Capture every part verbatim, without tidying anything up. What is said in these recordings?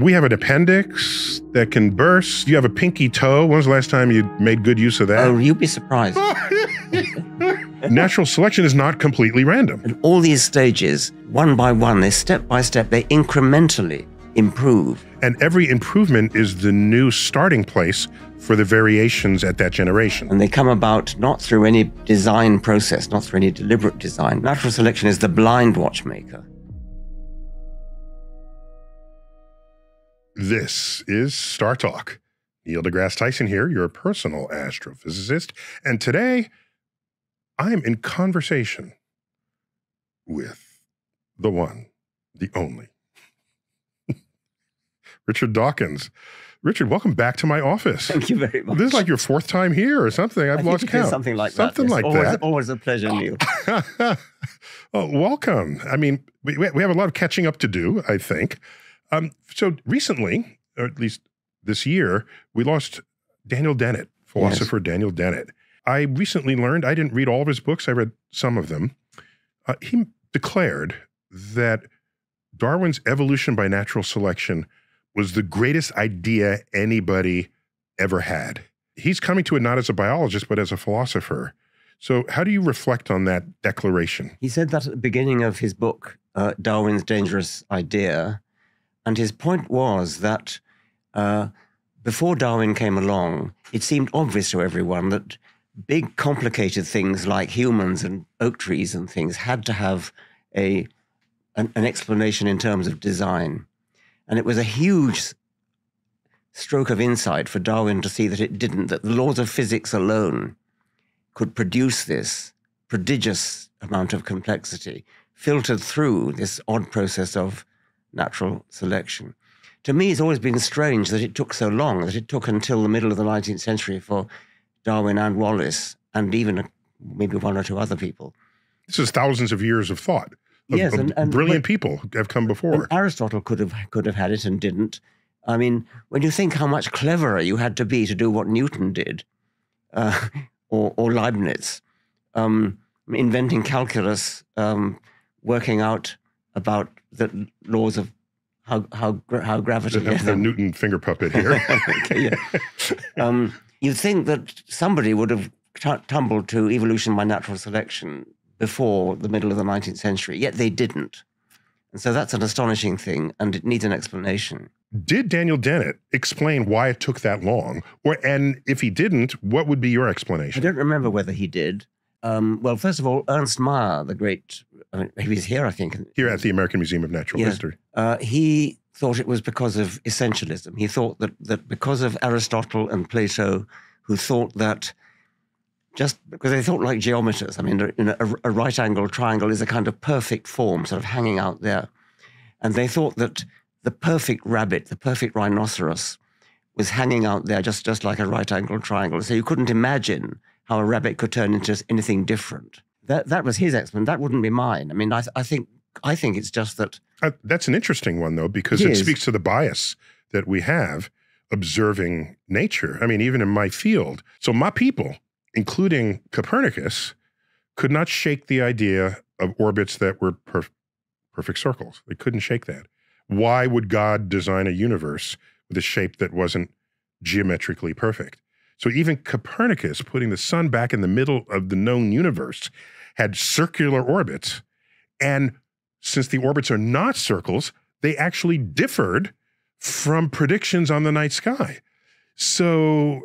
We have an appendix that can burst. You have a pinky toe. When was the last time you made good use of that? Oh, you'd be surprised. Natural selection is not completely random. And all these stages, one by one, they step by step, they incrementally improve. And every improvement is the new starting place for the variations at that generation. And they come about not through any design process, not through any deliberate design. Natural selection is the blind watchmaker. This is StarTalk. Neil deGrasse Tyson here, your personal astrophysicist. And today, I'm in conversation with the one, the only, Richard Dawkins. Richard, welcome back to my office. Thank you very much. This is like your fourth time here or something. I've I lost count. Something like something that. Something like always, that. Always a pleasure, Neil. Oh, welcome. I mean, we, we have a lot of catching up to do, I think. Um, so recently, or at least this year, we lost Daniel Dennett, philosopher yes. Daniel Dennett. I recently learned, I didn't read all of his books, I read some of them. Uh, he declared that Darwin's evolution by natural selection was the greatest idea anybody ever had. He's coming to it not as a biologist, but as a philosopher. So how do you reflect on that declaration? He said that at the beginning of his book, uh, Darwin's Dangerous Idea, and his point was that uh, before Darwin came along, it seemed obvious to everyone that big, complicated things like humans and oak trees and things had to have a, an, an explanation in terms of design. And it was a huge stroke of insight for Darwin to see that it didn't, that the laws of physics alone could produce this prodigious amount of complexity, filtered through this odd process of natural selection. To me, it's always been strange that it took so long, that it took until the middle of the nineteenth century for Darwin and Wallace, and even maybe one or two other people. This is thousands of years of thought. Of, yes, and, and brilliant people have come before. Aristotle could have could have had it and didn't. I mean, when you think how much cleverer you had to be to do what Newton did, uh, or, or Leibniz, um, inventing calculus, um, working out about the laws of how how how gravity. The, the Newton finger puppet here. Okay, yeah. Um, you'd think that somebody would have tumbled to evolution by natural selection before the middle of the nineteenth century, yet they didn't. And so that's an astonishing thing, and it needs an explanation. Did Daniel Dennett explain why it took that long? Or, and if he didn't, what would be your explanation? I don't remember whether he did. Um, well, first of all, Ernst Mayr, the great, I mean, he was here, I think. Here at the American Museum of Natural yeah. History. Uh, he thought it was because of essentialism. He thought that, that because of Aristotle and Plato, who thought that just because they thought like geometers. I mean, you know, a, a right-angle triangle is a kind of perfect form sort of hanging out there. And they thought that the perfect rabbit, the perfect rhinoceros, was hanging out there just, just like a right-angle triangle. So you couldn't imagine how a rabbit could turn into anything different. That, that was his explanation. That wouldn't be mine. I mean, I, th I, think, I think it's just that... Uh, that's an interesting one, though, because it, it speaks to the bias that we have observing nature. I mean, even in my field. So my people... including Copernicus, could not shake the idea of orbits that were perf perfect circles. They couldn't shake that. Why would God design a universe with a shape that wasn't geometrically perfect? So even Copernicus, putting the sun back in the middle of the known universe, had circular orbits. And since the orbits are not circles, they actually differed from predictions on the night sky. So...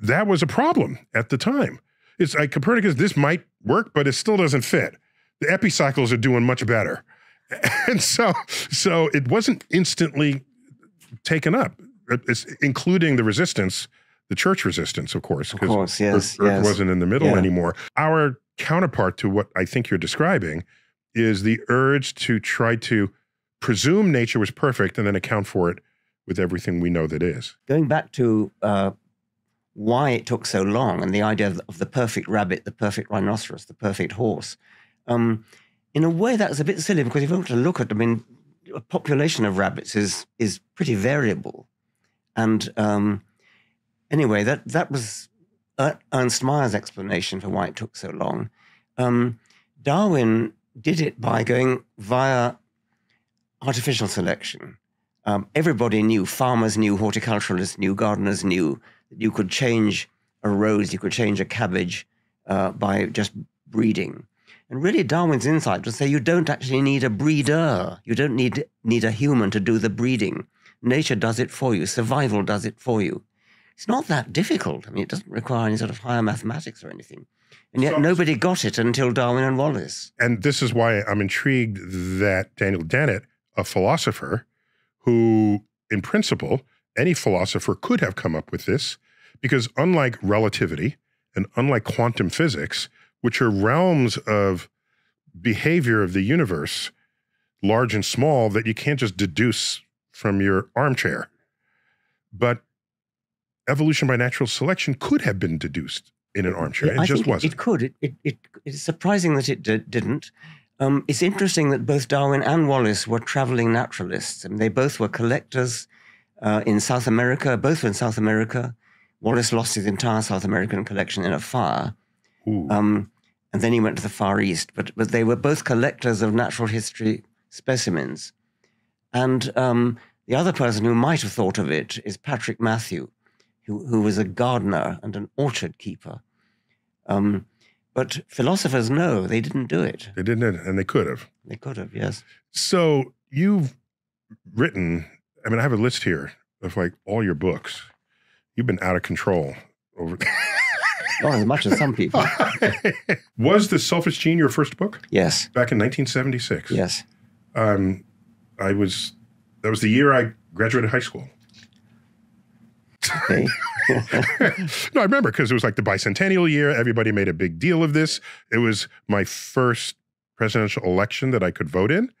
that was a problem at the time. It's like Copernicus, this might work, but it still doesn't fit. The epicycles are doing much better. And so, so it wasn't instantly taken up, it's including the resistance, the church resistance, of course. Of course, yes, Earth, yes. Earth wasn't in the middle yeah. anymore. Our counterpart to what I think you're describing is the urge to try to presume nature was perfect and then account for it with everything we know that is. Going back to... Uh why it took so long and the idea of the perfect rabbit, the perfect rhinoceros, the perfect horse. Um, in a way, that's a bit silly because if you want to look at, I mean, a population of rabbits is is pretty variable. And um, anyway, that, that was Ernst Mayr's explanation for why it took so long. Um, Darwin did it by going via artificial selection. Um, everybody knew, farmers knew, horticulturalists knew, gardeners knew, that you could change a rose, you could change a cabbage uh, by just breeding. And really Darwin's insight was to say you don't actually need a breeder. You don't need, need a human to do the breeding. Nature does it for you. Survival does it for you. It's not that difficult. I mean, it doesn't require any sort of higher mathematics or anything. And yet so, nobody got it until Darwin and Wallace. And this is why I'm intrigued that Daniel Dennett, a philosopher, who in principle, any philosopher could have come up with this, because unlike relativity and unlike quantum physics, which are realms of behavior of the universe, large and small, that you can't just deduce from your armchair. But evolution by natural selection could have been deduced in an armchair. Yeah, it I just wasn't. It could. It, it, it, it's surprising that it d didn't. Um, it's interesting that both Darwin and Wallace were traveling naturalists. I mean, they both were collectors uh, in South America, both were in South America. Wallace lost his entire South American collection in a fire. Um, and then he went to the Far East, but, but they were both collectors of natural history specimens. And um, the other person who might have thought of it is Patrick Matthew, who, who was a gardener and an orchard keeper. Um, but philosophers know they didn't do it. They didn't, and they could have. They could have, yes. So you've written, I mean, I have a list here of like all your books. You've been out of control over... Not as much as some people. Was The Selfish Gene your first book? Yes. Back in nineteen seventy-six? Yes. Um, I was, that was the year I graduated high school. Okay. No, I remember because it was like the bicentennial year. Everybody made a big deal of this. It was my first presidential election that I could vote in.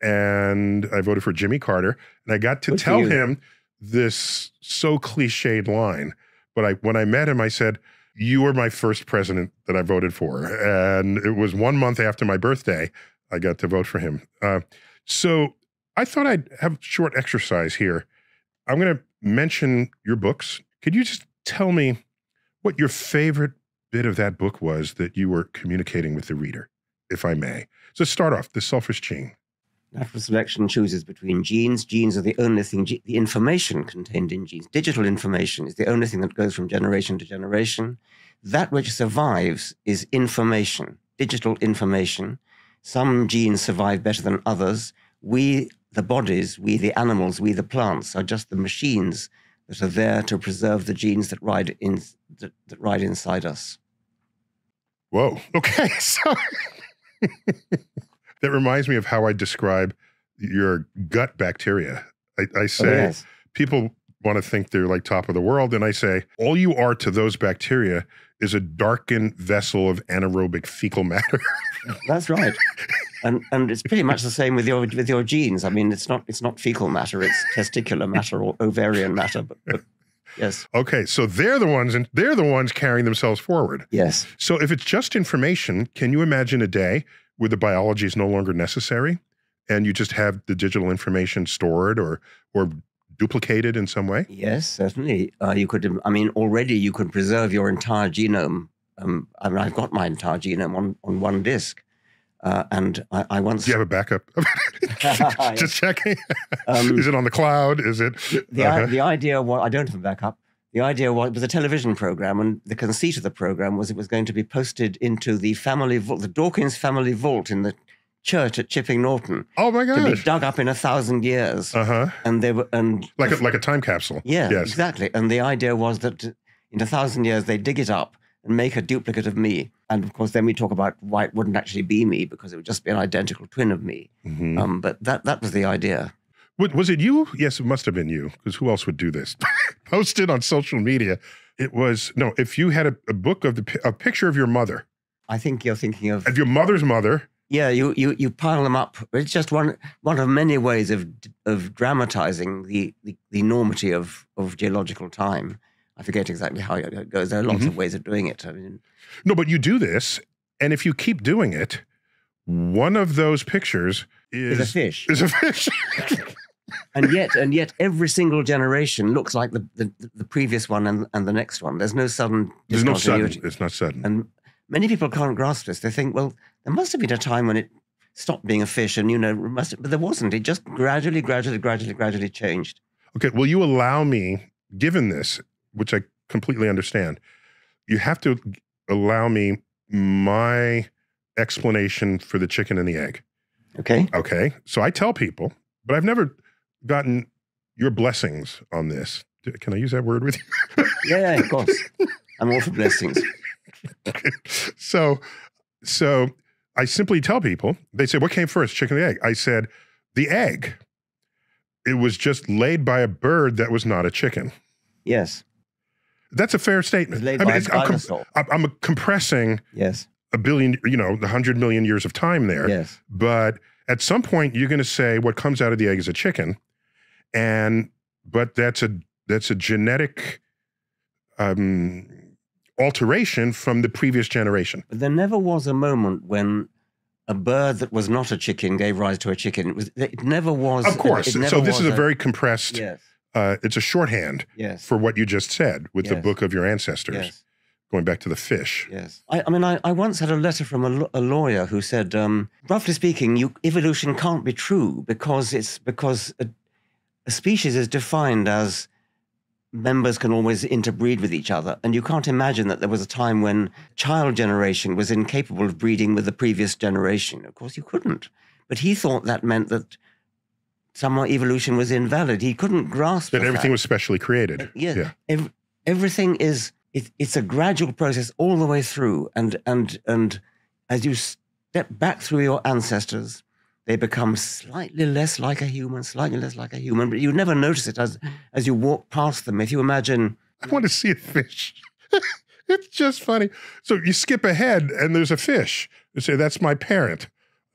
And I voted for Jimmy Carter. And I got to Good tell him this so cliched line. But I, when I met him, I said, "You were my first president that I voted for." And it was one month after my birthday, I got to vote for him. Uh, so I thought I'd have a short exercise here. I'm going to mention your books. Could you just tell me what your favorite bit of that book was that you were communicating with the reader, if I may? So start off, The Selfish Gene. Natural selection chooses between genes. Genes are the only thing, the information contained in genes, digital information, is the only thing that goes from generation to generation. That which survives is information, digital information. Some genes survive better than others. We, the bodies, we, the animals, we, the plants, are just the machines that are there to preserve the genes that ride, in, that, that ride inside us. Whoa, okay, so... That reminds me of how I describe your gut bacteria. I, I say, oh, yes. People want to think they're like top of the world. And I say, all you are to those bacteria is a darkened vessel of anaerobic fecal matter. That's right. And, and it's pretty much the same with your, with your genes. I mean, it's not, it's not fecal matter, it's testicular matter or ovarian matter, but, but yes. Okay, so they're the ones, and they're the ones carrying themselves forward. Yes. So if it's just information, can you imagine a day where the biology is no longer necessary and you just have the digital information stored or or duplicated in some way? Yes, certainly. Uh, you could, I mean, already you could preserve your entire genome. Um, I mean, I've got my entire genome on, on one disk. Uh, and I, I once- Do you have a backup? Just checking. Um, is it on the cloud? Is it? The, uh -huh. the idea was, I don't have a backup. The idea was, it was a television program, and the conceit of the program was it was going to be posted into the family vault, the Dawkins family vault in the church at Chipping Norton. Oh my gosh. To be dug up in a thousand years. Uh-huh. And they were, and- Like a, like a time capsule. Yeah, yes. Exactly. And the idea was that in a thousand years, they dig it up and make a duplicate of me. And of course, then we talk about why it wouldn't actually be me, because it would just be an identical twin of me. Mm-hmm. um, but that, that was the idea. Was it you? Yes, it must have been you, because who else would do this? Posted on social media. It was, no, if you had a, a book of the, a picture of your mother. I think you're thinking of... Of your mother's mother. Yeah, you, you, you pile them up. It's just one, one of many ways of, of dramatizing the, the, the enormity of, of geological time. I forget exactly how it goes. There are lots mm-hmm. of ways of doing it. I mean, no, but you do this, and if you keep doing it, one of those pictures is... Is a fish. Is a fish. And yet, and yet, every single generation looks like the the, the previous one and, and the next one. There's no sudden There's no sudden. It's not sudden. And many people can't grasp this. They think, well, there must have been a time when it stopped being a fish and, you know, must, but there wasn't. It just gradually, gradually, gradually, gradually changed. Okay, will you allow me, given this, which I completely understand, you have to allow me my explanation for the chicken and the egg. Okay. Okay, so I tell people, but I've never gotten your blessings on this. Can I use that word with you? Yeah, yeah, of course. I'm all for blessings. Okay. So, so I simply tell people, they say, what came first, chicken or the egg? I said, the egg. It was just laid by a bird that was not a chicken. Yes. That's a fair statement. Laid I mean, by it's, a I'm, com I'm a compressing yes. a billion, you know, the hundred million years of time there. Yes. But at some point, you're going to say what comes out of the egg is a chicken, and but that's a that's a genetic um, alteration from the previous generation. But there never was a moment when a bird that was not a chicken gave rise to a chicken. It was. It never was. Of course. It, it so this is a, a very compressed. Yes. Uh, it's a shorthand yes. for what you just said with yes. the book of your ancestors, yes. going back to the fish. Yes. I, I mean, I, I once had a letter from a, a lawyer who said, um, roughly speaking, you, evolution can't be true because it's because a, a species is defined as members can always interbreed with each other. And you can't imagine that there was a time when child generation was incapable of breeding with the previous generation. Of course, you couldn't. But he thought that meant that somehow evolution was invalid. He couldn't grasp that. Everything was specially created. Uh, yeah. yeah. Ev everything is, it, it's a gradual process all the way through. And, and, and as you step back through your ancestors, they become slightly less like a human, slightly less like a human, but you never notice it as as you walk past them. If you imagine... I want to see a fish. It's just funny. So you skip ahead and there's a fish. You say, that's my parent.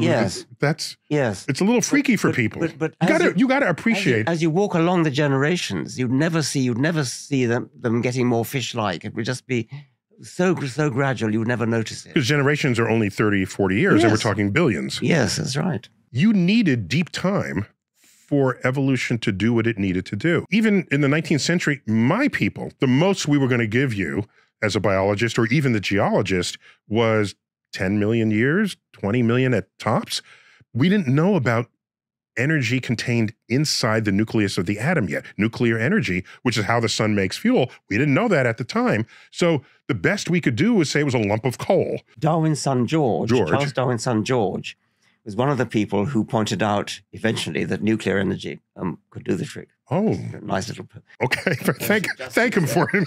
Yes. That's... Yes. It's a little freaky but, for but, people. But, but you, gotta, you, you gotta appreciate... As you, as you walk along the generations, you'd never see, you'd never see them, them getting more fish-like. It would just be... So, so gradual, you would never notice it. Because generations are only thirty, forty years, yes. and we're talking billions. Yes, that's right. You needed deep time for evolution to do what it needed to do. Even in the nineteenth century, my people, the most we were going to give you as a biologist or even the geologist was ten million years, twenty million at tops. We didn't know about energy contained inside the nucleus of the atom yet. Nuclear energy, which is how the sun makes fuel. We didn't know that at the time. So the best we could do was say it was a lump of coal. Darwin's son George, George. Charles Darwin's son George, was one of the people who pointed out eventually that nuclear energy um, could do the trick. Oh. Nice little... Okay, thank, thank him for him.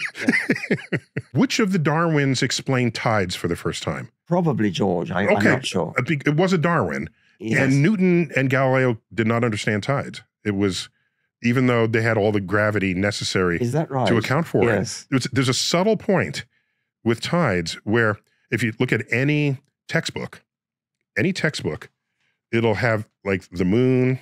Yeah. Which of the Darwins explained tides for the first time? Probably George, I, okay. I'm not sure. It was a Darwin. Yes. And Newton and Galileo did not understand tides. It was, even though they had all the gravity necessary Is that right? to account for yes. it. It was, there's a subtle point with tides where if you look at any textbook, any textbook, it'll have like the moon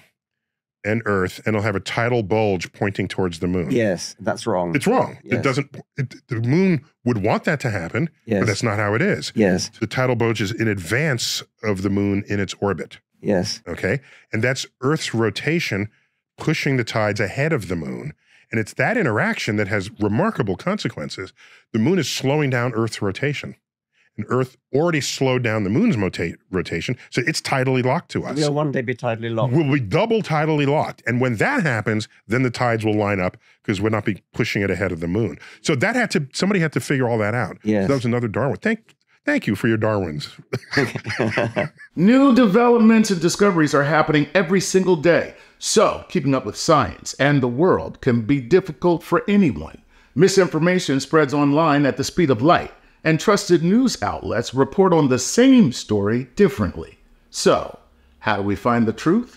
and Earth, and it'll have a tidal bulge pointing towards the moon. Yes, that's wrong. It's wrong. Yes. It doesn't, it, the moon would want that to happen, yes. but that's not how it is. Yes. The tidal bulge is in advance of the moon in its orbit. Yes. Okay. And that's Earth's rotation pushing the tides ahead of the moon. And it's that interaction that has remarkable consequences. The moon is slowing down Earth's rotation. And Earth already slowed down the moon's rotation, so it's tidally locked to us. We'll one day be tidally locked. We'll be double tidally locked. And when that happens, then the tides will line up because we'll not be pushing it ahead of the moon. So that had to, somebody had to figure all that out. Yes. So that was another Darwin. Thank Thank you for your Darwins. New developments and discoveries are happening every single day. So keeping up with science and the world can be difficult for anyone. Misinformation spreads online at the speed of light, and trusted news outlets report on the same story differently. So how do we find the truth?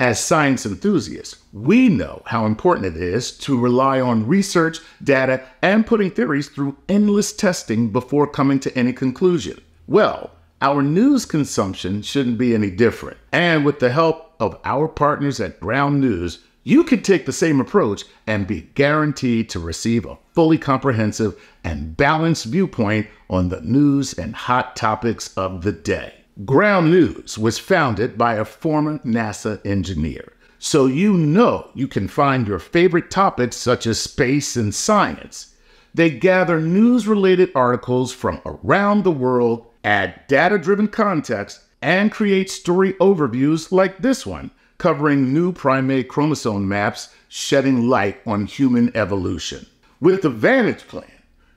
As science enthusiasts, we know how important it is to rely on research, data, and putting theories through endless testing before coming to any conclusion. Well, our news consumption shouldn't be any different. And with the help of our partners at Ground News, you can take the same approach and be guaranteed to receive a fully comprehensive and balanced viewpoint on the news and hot topics of the day. Ground News was founded by a former NASA engineer, so you know you can find your favorite topics such as space and science. They gather news-related articles from around the world, add data-driven context, and create story overviews like this one, covering new primate chromosome maps, shedding light on human evolution. With the Vantage Plan,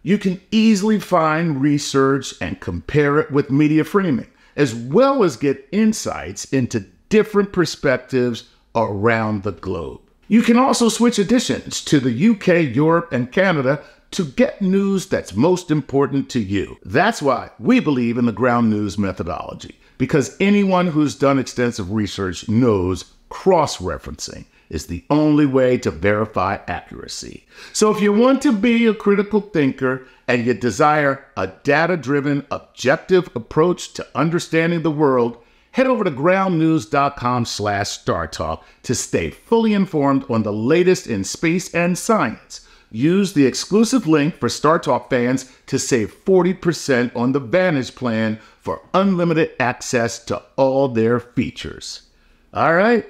you can easily find research and compare it with media framing, as well as get insights into different perspectives around the globe. You can also switch editions to the U K, Europe, and Canada to get news that's most important to you. That's why we believe in the Ground News methodology, because anyone who's done extensive research knows cross-referencing is the only way to verify accuracy. So if you want to be a critical thinker and you desire a data-driven, objective approach to understanding the world, head over to ground news dot com slash star talk to stay fully informed on the latest in space and science. Use the exclusive link for StarTalk fans to save forty percent on the Vantage Plan for unlimited access to all their features. All right,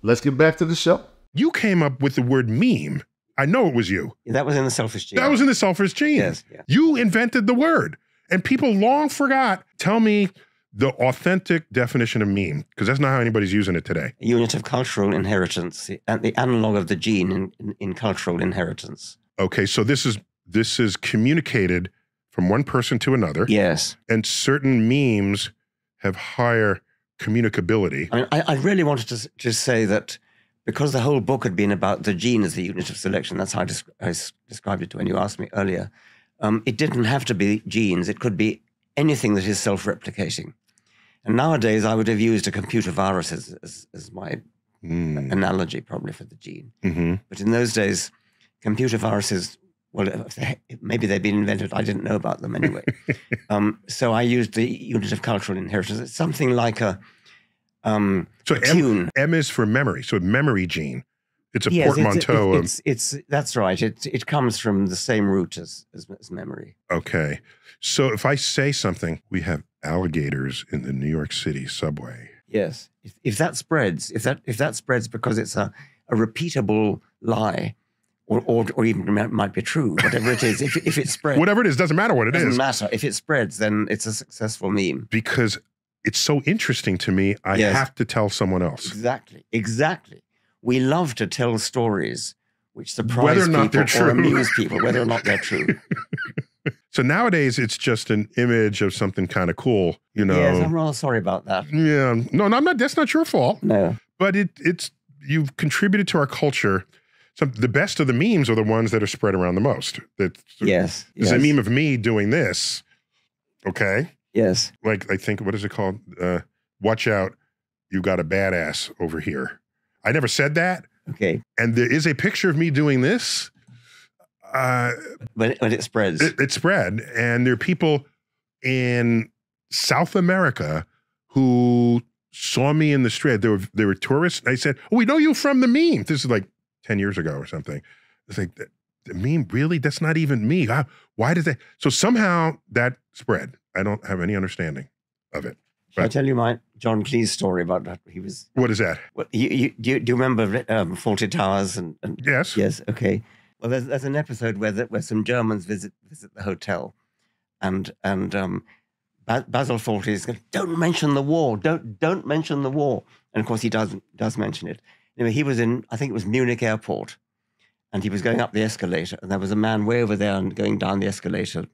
let's get back to the show. You came up with the word meme. I know it was you. That was in The Selfish Gene. That was in The Selfish Gene. Yes. Yeah. You invented the word, and people long forgot. Tell me the authentic definition of meme, because that's not how anybody's using it today. A unit of cultural inheritance, and the analog of the gene in, in, in cultural inheritance. Okay, so this is this is communicated from one person to another. Yes. And certain memes have higher communicability. I mean, I, I really wanted to, to say that because the whole book had been about the gene as the unit of selection, that's how I, desc I described it when you asked me earlier, um, it didn't have to be genes. It could be anything that is self-replicating. And nowadays, I would have used a computer virus as, as, as my mm. analogy probably for the gene. Mm-hmm. But in those days, computer viruses, well, maybe they'd been invented. I didn't know about them anyway. um, so I used the unit of cultural inheritance. It's something like a um, so a tune. M, M is for memory, so memory gene. It's a yes, portmanteau. It's, it's, it's, that's right. It, it comes from the same root as, as, as memory. Okay. So if I say something, we have alligators in the New York City subway. Yes. If, if that spreads, if that, if that spreads because it's a, a repeatable lie, Or, or, or even might be true, whatever it is, if, if it spreads. Whatever it is, doesn't matter what it is. Doesn't matter. If it spreads, then it's a successful meme. Because it's so interesting to me, I yes. have to tell someone else. Exactly, exactly. We love to tell stories which surprise people or amuse people, whether or not they're true. So nowadays, it's just an image of something kind of cool, you know. Yes, I'm rather sorry about that. Yeah, no, no, I'm not, that's not your fault. No. But it, it's, you've contributed to our culture. So the best of the memes are the ones that are spread around the most. That yes, there's yes. a meme of me doing this. Okay. Yes. Like I think, what is it called? Uh, watch out, you got a badass over here. I never said that. Okay. And there is a picture of me doing this. Uh, but but it spreads. It, it spread, and there are people in South America who saw me in the street. There were there were tourists. I said, "Oh, we know you from the meme." This is like ten years ago or something. It's like, the, the meme, really? That's not even me. How, why did that? So somehow that spread. I don't have any understanding of it. But, I tell you my John Cleese story about that? He was. What is that? Well, you, you, do, you, do you remember um, Fawlty Towers? And, and Yes. Yes, okay. Well, there's, there's an episode where, the, where some Germans visit, visit the hotel and, and um, ba Basil Fawlty is going, don't mention the war. Don't, don't mention the war. And of course he does, does mention it. Anyway, he was in, I think it was Munich airport, and he was going up the escalator, and there was a man way over there and going down the escalator,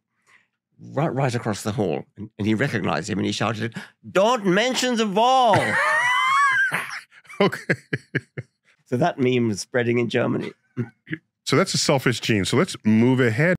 right, right across the hall. And, and he recognized him, and he shouted, don't mention the wall. Okay. So that meme was spreading in Germany. So that's a selfish gene. So let's move ahead.